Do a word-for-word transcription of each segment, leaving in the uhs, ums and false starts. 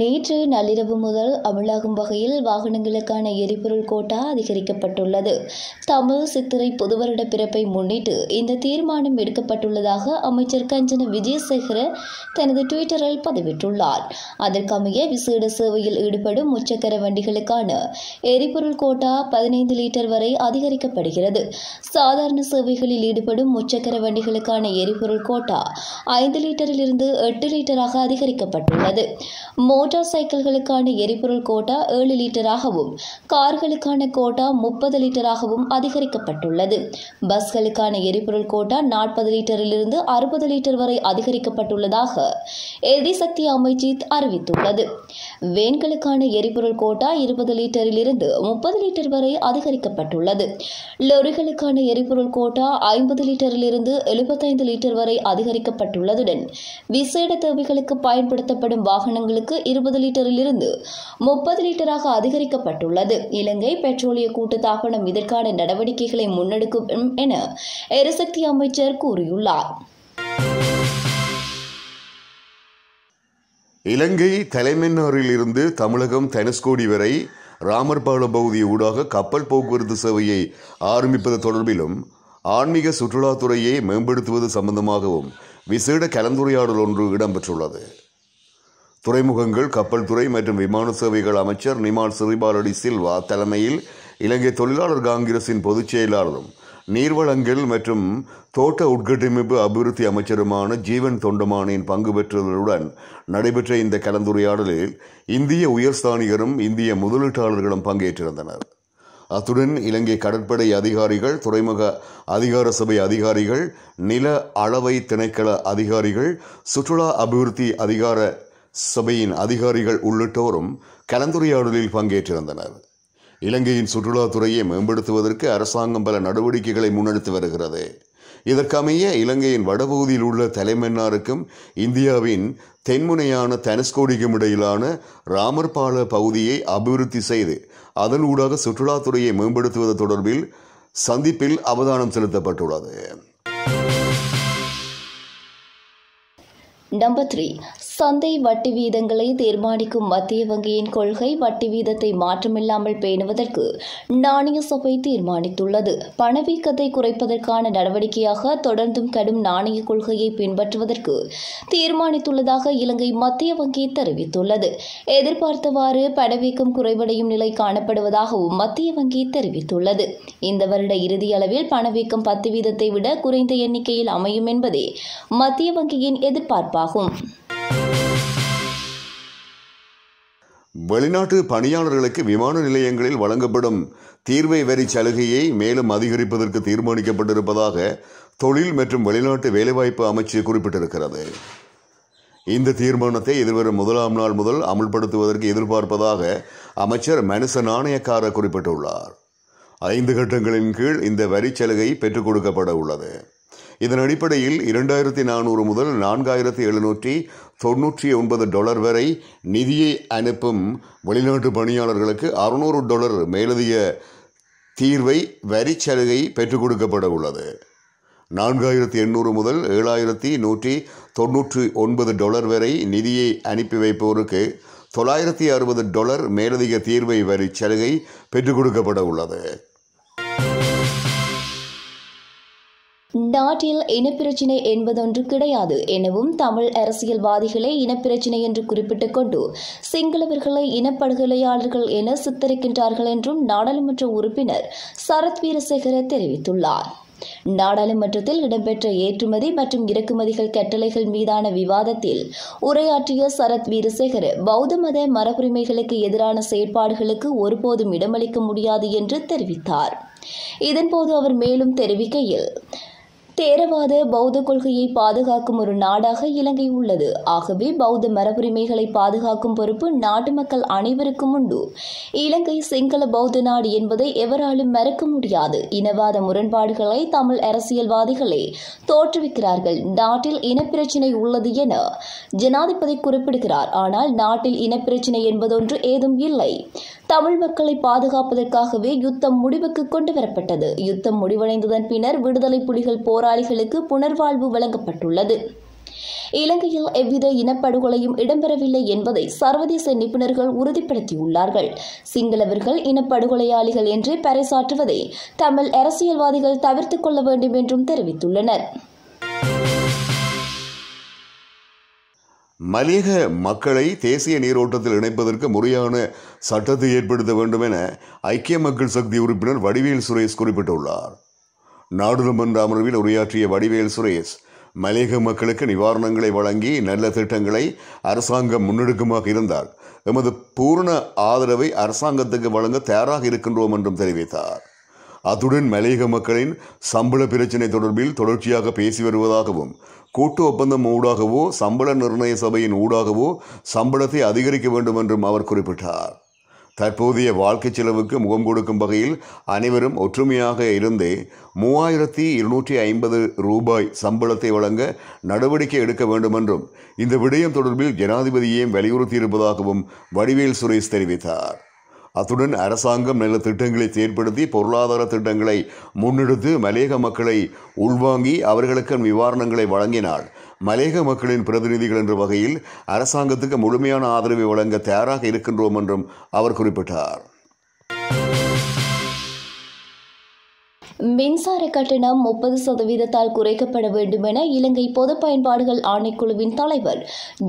நேற்று நள்ளிரவு முதல் அமலாகும் வகையில் வாகனங்களுக்கான எரிபொருள் கோட்டா அதிகரிக்கப்பட்டுள்ளது. தமிழ் சித்திரை புதுவருட பிறப்பை முன்னிட்டு இந்த தீர்மானம் எடுக்கப்பட்டுள்ளதாக அமைச்சர் காஞ்சனா விஜயசேகர தனது டுவிட்டரில் பதிவிட்டுள்ளார். அதற்கமைய விசேட சேவையில் ஈடுபடும் முச்சக்கர வண்டிகளுக்கான எரிபொருள் கோட்டா பதினைந்து லிட்டர் வரை அதிகரிக்கப்படுகிறது. சாதாரண சேவைகளில் ஈடுபடும் முச்சக்கர வண்டிகளுக்கான எரிபொருள் கோட்டா ஐந்து லிட்டரிலிருந்து எட்டு லிட்டராக அதிகரிக்கப்பட்டுள்ளது. மோட்டார் சைக்கிள்களுக்கான எரிபொருள் கோட்டா ஏழு லிட்டராகவும் கார்களுக்கான கோட்டா முப்பது லிட்டராகவும் அதிகரிக்கப்பட்டுள்ளது. பஸ்களுக்கான எரிபொருள் கோட்டா நாற்பது லிட்டரிலிருந்து அறுபது லிட்டர் வரை அதிகரிக்கப்பட்டுள்ளதாக எரிசக்தி அமைச்சர் அறிவித்துள்ளது. வேன்களுக்கான எரிபொருள் கோட்டா இருபது லிட்டரிலிருந்து முப்பது லிட்டர் வரை அதிகரிக்கப்பட்டுள்ளது. லொரிகளுக்கான எரிபொருள் கோட்டா ஐம்பது லிட்டரிலிருந்து எழுபத்தைந்து லிட்டர் வரை அதிகரிக்கப்பட்டுள்ளதுடன் விசேட தேவைகளுக்கு பயன்படுத்தப்படும் வாகனங்களுக்கு இருபது லிட்டரிலிருந்து முப்பது லிட்டராக அதிகரிக்கப்பட்டுள்ளது. இலங்கை பெட்ரோலிய கூட்டுத்தாபனம் இதற்கான நடவடிக்கைகளை முன்னெடுக்கும் என எரிசக்தி அமைச்சர் கூறியுள்ளார். இலங்கை தலைமன்னாரில் இருந்து தமிழகம் தனுஷ்கோடி வரை ராமர்பாலம் பகுதி ஊடாக கப்பல் போக்குவரத்து சேவையை ஆரம்பிப்பது தொடர்பிலும் ஆன்மீக சுற்றுலாத்துறையை மேம்படுத்துவது சம்பந்தமாகவும் விசேட கலந்துரையாடல் ஒன்று இடம்பெற்றுள்ளது. துறைமுகங்கள், கப்பல் துறை மற்றும் விமான சேவைகள் அமைச்சர் நிமால் சிறிபாலடி சில்வா தலைமையில் இலங்கை தொழிலாளர் காங்கிரசின் பொதுச் செயலாளரும் நீர்வளங்கள் மற்றும் தோட்ட உட்கட்டமைப்பு அபிவிருத்தி அமைச்சருமான ஜீவன் தொண்டமானின் பங்கு பெற்றவர்களுடன் நடைபெற்ற இந்த கலந்துரையாடலில் இந்திய உயர்ஸ்தானிகரும் இந்திய முதலீட்டாளர்களும் பங்கேற்றிருந்தனர். அத்துடன் இலங்கை கடற்படை அதிகாரிகள், துறைமுக அதிகார சபை அதிகாரிகள், நில அளவை திணைக்கள அதிகாரிகள், சுற்றுலா அபிவிருத்தி அதிகார சபையின் அதிகாரிகள் உள்ளிட்டோரும் கலந்துரையாடலில் பங்கேற்றிருந்தனர். இலங்கையின் சுற்றுலாத்துறையை மேம்படுத்துவதற்கு அரசாங்கம் பல நடவடிக்கைகளை முன்னெடுத்து வருகிறது. இதற்கமைய இலங்கையின் வடபகுதியில் உள்ள தலைமன்னாருக்கும் இந்தியாவின் தென்முனையான தனுஷ்கோடிக்கும் இடையிலான ராமர்பால பகுதியை அபிவிருத்தி செய்து அதன் ஊடாக சுற்றுலாத்துறையை மேம்படுத்துவது தொடர்பில் சந்திப்பில் அவதானம் செலுத்தப்பட்டுள்ளது. நம்பர் த்ரீ சந்தை வட்டி வீதங்களை தீர்மானிக்கும் மத்திய வங்கியின் கொள்கை வட்டி வீதத்தை மாற்றமில்லாமல் பேணுவதற்கு நாணய சபை தீர்மானித்துள்ளது. பணவீக்கத்தை குறைப்பதற்கான நடவடிக்கையாக தொடர்ந்தும் கடும் நாணய கொள்கையை பின்பற்றுவதற்கு தீர்மானித்துள்ளதாக இலங்கை மத்திய வங்கி தெரிவித்துள்ளது. எதிர்பார்த்தவாறு பணவீக்கம் குறைவடையும் நிலை காணப்படுவதாகவும் மத்திய வங்கி தெரிவித்துள்ளது. இந்த வருட இறுதி அளவில் பணவீக்கம் பத்து வீதத்தை விட குறைந்த எண்ணிக்கையில் அமையும் என்பதே மத்திய வங்கியின் எதிர்பார்ப்பு. வெளிநாட்டு பணியாளர்களுக்கு விமான நிலையங்களில் வழங்கப்படும் தீர்வை வரி சலுகையை மேலும் அதிகரிப்பதற்கு தீர்மானிக்கப்பட்டிருப்பதாக தொழில் மற்றும் வெளிநாட்டு வேலைவாய்ப்பு அமைச்சு குறிப்பிட்டிருக்கிறது. இந்த தீர்மானத்தை எதிர்வரும் முதலாம் நாள் முதல் அமல்படுத்துவதற்கு எதிர்பார்ப்பதாக அமைச்சர் மனுச நாணயக்கார குறிப்பிட்டுள்ளார். ஐந்து கட்டங்களின் கீழ் இந்த வரி சலுகை பெற்றுக் கொடுக்கப்பட உள்ளது. இதன் அடிப்படையில் இரண்டாயிரத்தி நானூறு முதல் நான்காயிரத்தி எழுநூற்றி தொன்னூற்றி ஒன்பது டாலர் வரை நிதியை அனுப்பும் வெளிநாட்டு பணியாளர்களுக்கு அறுநூறு டாலர் மேலதிக தீர்வை வரி சலுகை பெற்றுக் கொடுக்கப்பட உள்ளது. நான்காயிரத்தி எண்ணூறு முதல் ஏழாயிரத்தி நூற்றி தொன்னூற்றி ஒன்பது டாலர் வரை நிதியை அனுப்பி வைப்போருக்கு தொள்ளாயிரத்தி அறுபது டாலர் மேலதிக தீர்வை வரி சலுகை பெற்றுக் கொடுக்கப்பட உள்ளது. நாட்டில் இனப்பிரச்சினை என்பதொன்று கிடையாது எனவும் தமிழ் அரசியல்வாதிகளை இனப்பிரச்சினை என்று குறிப்பிட்டுக் கொண்டு சிங்களவர்களை இனப்படுகொலையாளர்கள் என சித்தரிக்கின்றார்கள் என்றும் நாடாளுமன்ற உறுப்பினர் சரத் வீரசேகர தெரிவித்துள்ளார். நாடாளுமன்றத்தில் இடம்பெற்ற ஏற்றுமதி மற்றும் இறக்குமதிகள் கட்டளைகள் மீதான விவாதத்தில் உரையாற்றிய சரத் வீரசேகர பௌத்த மத மரபுரிமைகளுக்கு எதிரான செயற்பாடுகளுக்கு ஒருபோதும் இடமளிக்க முடியாது என்று தெரிவித்தார். இதன்போது அவர் மேலும் தெரிவிக்கையில், தேரவாத பௌத்த கொள்கையை பாதுகாக்கும் ஒரு நாடாக இலங்கை உள்ளது. ஆகவே பௌத்த மரபுரிமைகளை பாதுகாக்கும் பொறுப்பு நாட்டு மக்கள் அனைவருக்கும் உண்டு. இலங்கை சிங்கள பௌத்த நாடு என்பதை எவராலும் மறக்க முடியாது. இனவாத முரண்பாடுகளை தமிழ் அரசியல்வாதிகளே தோற்றுவிக்கிறார்கள். நாட்டில் இனப்பிரச்சினை உள்ளது என ஜனாதிபதி குறிப்பிடுகிறார். ஆனால் நாட்டில் இனப்பிரச்சினை என்பதொன்று ஏதும் இல்லை. தமிழ் மக்களை பாதுகாப்பதற்காகவே யுத்தம் முடிவுக்கு கொண்டு வரப்பட்டது. யுத்தம் முடிவடைந்ததன் பின்னர் விடுதலை புலிகள் போராளிகளுக்கு புனர்வாழ்வு வழங்கப்பட்டுள்ளது. இலங்கையில் எவ்வித இனப்படுகொலையும் இடம்பெறவில்லை என்பதை சர்வதேச நிபுணர்கள் உறுதிப்படுத்தியுள்ளார்கள். சிங்களவர்கள் இனப்படுகொலையாளிகள் என்று பறைசாற்றுவதை தமிழ் அரசியல்வாதிகள் தவிர்த்துக் கொள்ள வேண்டும் என்றும் தெரிவித்துள்ளனர். மலையக மக்களை தேசிய நீரோட்டத்தில் இணைப்பதற்கு முறையான சட்டத்தை ஏற்படுத்த வேண்டும் என ஐக்கிய மக்கள் சக்தி உறுப்பினர் வடிவேல் சுரேஷ் குறிப்பிட்டுள்ளார். நாடாளுமன்ற அமர்வில் உரையாற்றிய வடிவேல் சுரேஷ், மலையக மக்களுக்கு நிவாரணங்களை வழங்கி நல்ல திட்டங்களை அரசாங்கம் முன்னெடுக்குமாக இருந்தால் எமது பூர்ண ஆதரவை அரசாங்கத்துக்கு வழங்க தயாராக இருக்கின்றோம் என்றும் தெரிவித்தார். அத்துடன் மலையக மக்களின் சம்பள பிரச்சினை தொடர்பில் தொடர்ச்சியாக பேசி வருவதாகவும், கூட்டு ஒப்பந்தம் ஊடாகவோ சம்பள நிர்ணய சபையின் ஊடாகவோ சம்பளத்தை அதிகரிக்க வேண்டும் என்றும் அவர் குறிப்பிட்டார். தற்போதைய வாழ்க்கை செலவுக்கு முகம் கொடுக்கும் வகையில் அனைவரும் ஒற்றுமையாக இருந்தே மூவாயிரத்தி இருநூற்றி ஐம்பது ரூபாய் சம்பளத்தை வழங்க நடவடிக்கை எடுக்க வேண்டும் என்றும் இந்த விடயம் தொடர்பில் ஜனாதிபதியையும் வலியுறுத்தியிருப்பதாகவும் வடிவேல் சுரேஷ் தெரிவித்தார். அத்துடன் அரசாங்கம் நல்ல திட்டங்களை செயற்படுத்தி பொருளாதார திட்டங்களை முன்னெடுத்து மலையக மக்களை உள்வாங்கி அவர்களுக்கு நிவாரணங்களை வழங்கினால் மலையக மக்களின் பிரதிநிதிகள் என்ற வகையில் அரசாங்கத்துக்கு முழுமையான ஆதரவை வழங்க தயாராக இருக்கின்றோம் என்றும் அவர் குறிப்பிட்டார். மின்சார கட்டணம் முப்பது சதவீதத்தால் குறைக்கப்பட வேண்டும் என இலங்கை பொது பயன்பாடுகள் ஆணைக்குழுவின் தலைவர்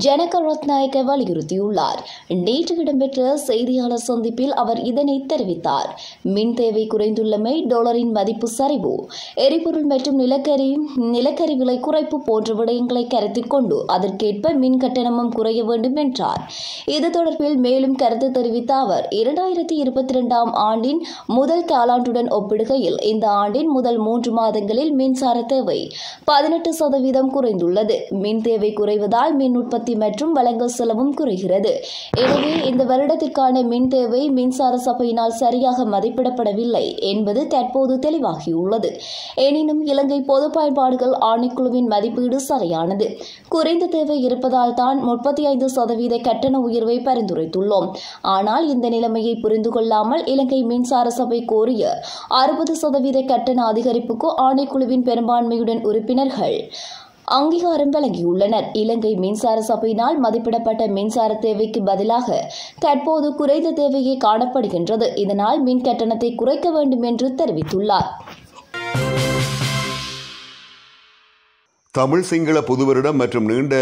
ஜனக ரத்நாயக்க வலியுறுத்தியுள்ளார். நேற்று இடம்பெற்ற செய்தியாளர் சந்திப்பில் அவர் இதனை தெரிவித்தார். மின் தேவை குறைந்துள்ளமை, டாலரின் மதிப்பு சரிவு, எரிபொருள் மற்றும் நிலக்கரி நிலக்கரி விலை குறைப்பு போன்ற விடயங்களை கருத்தில் கொண்டு அதற்கேற்ப மின் கட்டணமும் குறைய வேண்டும் என்றார். இது தொடர்பில் மேலும் கருத்து தெரிவித்த அவர், இரண்டாயிரத்தி இருபத்தி இரண்டாம் ஆண்டின் முதல் காலாண்டுடன் ஒப்பிடுகையில் இந்த ஆண்டின் முதல் மூன்று மாதங்களில் மின்சார தேவை பதினெட்டு சதவீதம் குறைந்துள்ளது. மின் தேவை குறைவதால் மின் உற்பத்தி மற்றும் வழங்கல் செலவும் குறைகிறது. எனவே இந்த வருடத்திற்கான மின் தேவை மின்சார சபையினால் சரியாக மதிப்பிடப்படவில்லை என்பது தற்போது தெளிவாகியுள்ளது. எனினும் இலங்கை பொது பயன்பாடுகள் ஆணைக்குழுவின் மதிப்பீடு சரியானது. குறைந்த தேவை இருப்பதால் தான் முப்பத்தி ஐந்து சதவீத கட்டண உயர்வை பரிந்துரைத்துள்ளோம். ஆனால் இந்த நிலைமையை புரிந்து கொள்ளாமல் இலங்கை மின்சார சபை கோரிய அறுபது சதவீத கட்டண அதிகரிப்புக்கு ஆணைக்குழுவின் பெரும்பான்மையுடன் உறுப்பினர்கள் அங்கீகாரம் வழங்கியுள்ளனர். இலங்கை மின்சார சபையினால் மதிப்பிடப்பட்ட மின்சார தேவைக்கு பதிலாக தற்போது குறைந்த தேவையே காணப்படுகின்றது. இதனால் மின் கட்டணத்தை குறைக்க வேண்டும் என்று தெரிவித்துள்ளார். தமிழ் சிங்கள புதுவருடம் மற்றும் நீண்ட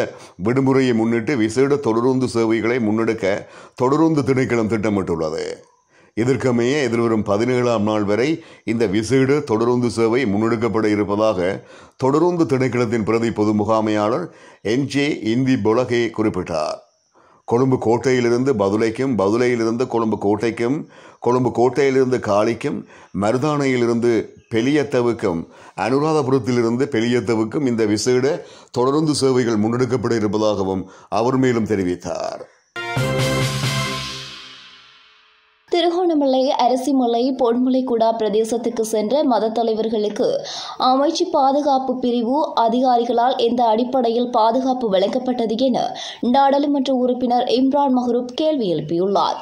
விடுமுறையை முன்னிட்டு விசேட தொடருந்து சேவைகளை முன்னெடுக்க தொடருந்து திணைக்களம் திட்டமிட்டுள்ளது. இதற்கமைய எதிர்வரும் பதினேழாம் நாள் வரை இந்த விசேட தொடருந்து சேவை முன்னெடுக்கப்பட இருப்பதாக தொடருந்து திணைக்களத்தின் பிரதி பொது முகாமையாளர் என் ஜே இந்தி பொலகே குறிப்பிட்டார். கொழும்பு கோட்டையிலிருந்து பதுளைக்கும், பதுளையிலிருந்து கொழும்பு கோட்டைக்கும், கொழும்பு கோட்டையிலிருந்து காலிக்கும், மருதானையிலிருந்து பெலியத்தவுக்கும், அனுராதபுரத்திலிருந்து பெலியத்தவுக்கும் இந்த விசேட தொடருந்து சேவைகள் முன்னெடுக்கப்பட இருப்பதாகவும் அவர் மேலும் தெரிவித்தார். திருகோணமலை, அரசிமலை, பொன்முலைக்குடா பிரதேசத்துக்கு சென்ற மத தலைவர்களுக்கு அமைச்சு பாதுகாப்பு பிரிவு அதிகாரிகளால் எந்த அடிப்படையில் பாதுகாப்பு வழங்கப்பட்டது என நாடாளுமன்ற உறுப்பினர் இம்ரான் மஹ்ரூப் கேள்வி எழுப்பியுள்ளார்.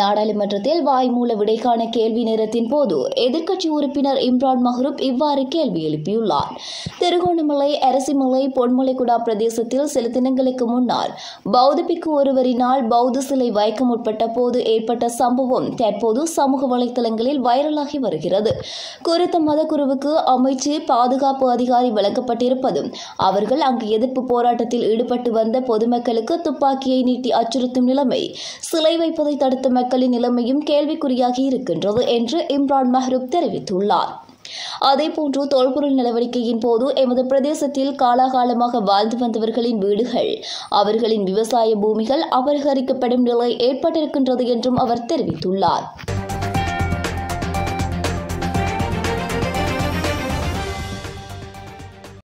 நாடாளுமன்றத்தில் வாய்மூல விடைக்கான கேள்வி நேரத்தின் போது எதிர்க்கட்சி உறுப்பினர் இம்ரான் மஹ்ரூப் இவ்வாறு கேள்வி எழுப்பியுள்ளார். திருகோணமலை, அரசிமலை, பொன்முலைக்குடா பிரதேசத்தில் சில தினங்களுக்கு முன்னால் பௌத்தபிக்கு ஒருவரினால் பௌத்த சிலை வைக்க முற்பட்ட போது ஏற்பட்ட சம்பவம் தற்போது சமூக வலைதளங்களில் வைரலாகி வருகிறது. குறித்த மதகுருவுக்கு அமைச்சு பாதுகாப்பு அதிகாரி வழங்கப்பட்டிருப்பதும், அவர்கள் அங்கு எதிர்ப்பு போராட்டத்தில் ஈடுபட்டு வந்த பொதுமக்களுக்கு துப்பாக்கியை நீட்டி அச்சுறுத்தும் நிலைமை, சிலை வைப்பதை தடுத்த மக்களின் நிலைமையும் கேள்விக்குறியாகி இருக்கின்றது என்று இம்ரான் மஹ்ரூப் தெரிவித்துள்ளார். அதேபோன்று தொல்பொருள் நடவடிக்கையின் போது எமது பிரதேசத்தில் காலாகாலமாக வாழ்ந்து வந்தவர்களின் வீடுகள், அவர்களின் விவசாய பூமிகள் அபகரிக்கப்படும் நிலை ஏற்பட்டிருக்கின்றது என்றும் அவர் தெரிவித்துள்ளார்.